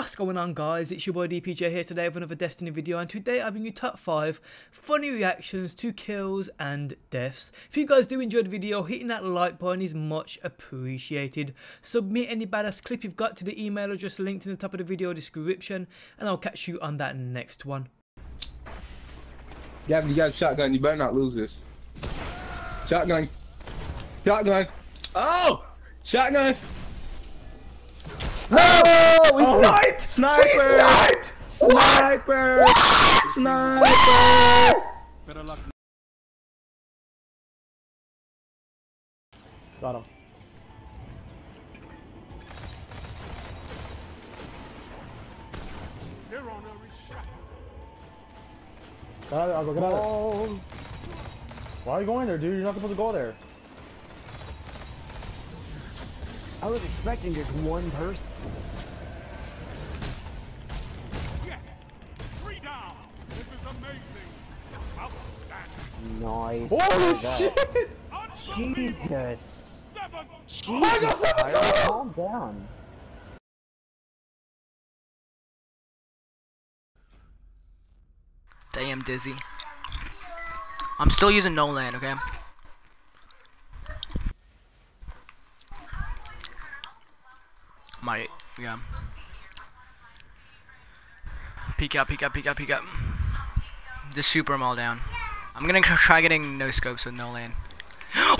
What's going on, guys? It's your boy DPJ here today with another Destiny video, and today I bring you top 5 funny reactions to kills and deaths. If you guys do enjoy the video, hitting that like button is much appreciated. Submit any badass clip you've got to the email address linked in the top of the video description, and I'll catch you on that next one. Gavin, you got a shotgun, you better not lose this. Shotgun. Shotgun. Oh! Shotgun. Oh, we sniped! Sniper! We sniped! Sniper! What? Sniper! What? Better luck. Got him. Got it, I'll go get out of it. Why are you going there, dude? You're not supposed to go there. I was expecting just one person. Yes! 3 down! This is amazing! Outstanding! Nice! Holy shit! Jesus! Jesus! Calm down! Damn, Dizzy. I'm still using no land, okay? Might, yeah. Peek up, peek up, peek up, peek up. Just super them all down. I'm gonna try getting no scopes with no land.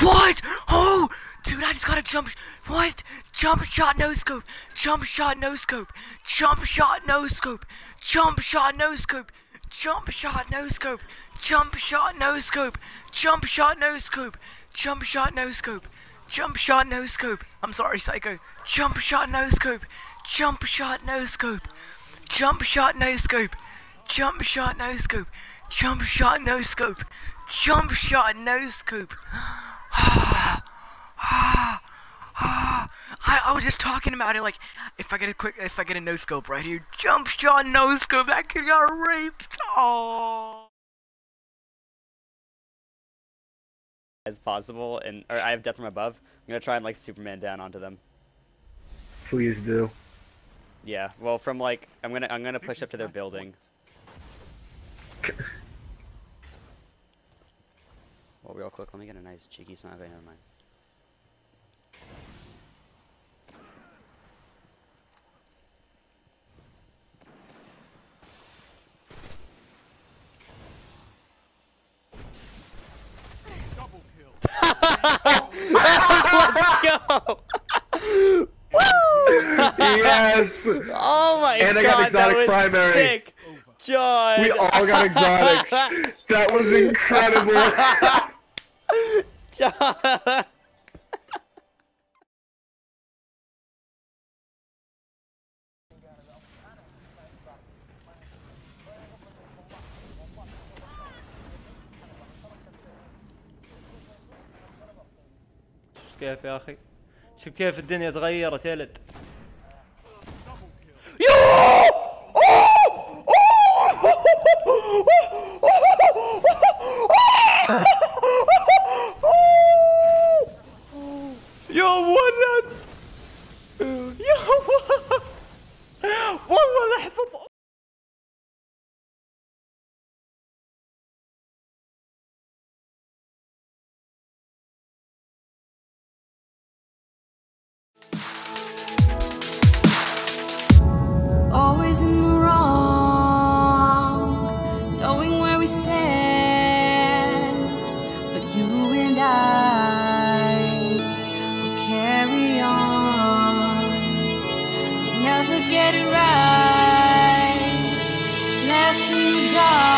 What? Oh! Dude, I just got a what? Jump shot, no scope. Jump shot, no scope. Jump shot, no scope. Jump shot, no scope. Jump shot, no scope. Jump shot, no scope. Jump shot, no scope. Jump shot, no scope. Jump shot, no scope. I'm sorry, Psycho. Jump shot, no scope. Jump shot, no scope. Jump shot, no scope. Jump shot, no scope. Jump shot, no scope. Jump shot, no scope. I was just talking about it, like, if I get a no scope right here. Jump shot, no scope. That kid got raped. Oh. As possible, and or I have death from above. I'm gonna try and like Superman down onto them. Please do. Yeah, well, from like I'm gonna push up to their building. Well, real quick, let me get a nice cheeky snag. Never mind. Let's go! Yes! Oh my god! And I got exotic primary. Sick. John. We all got exotic. That was incredible. John. كيف يا اخي شوف كيف الدنيا تغيرت يلد يا ولد يا ولد والله احفظ get it right. Left to die.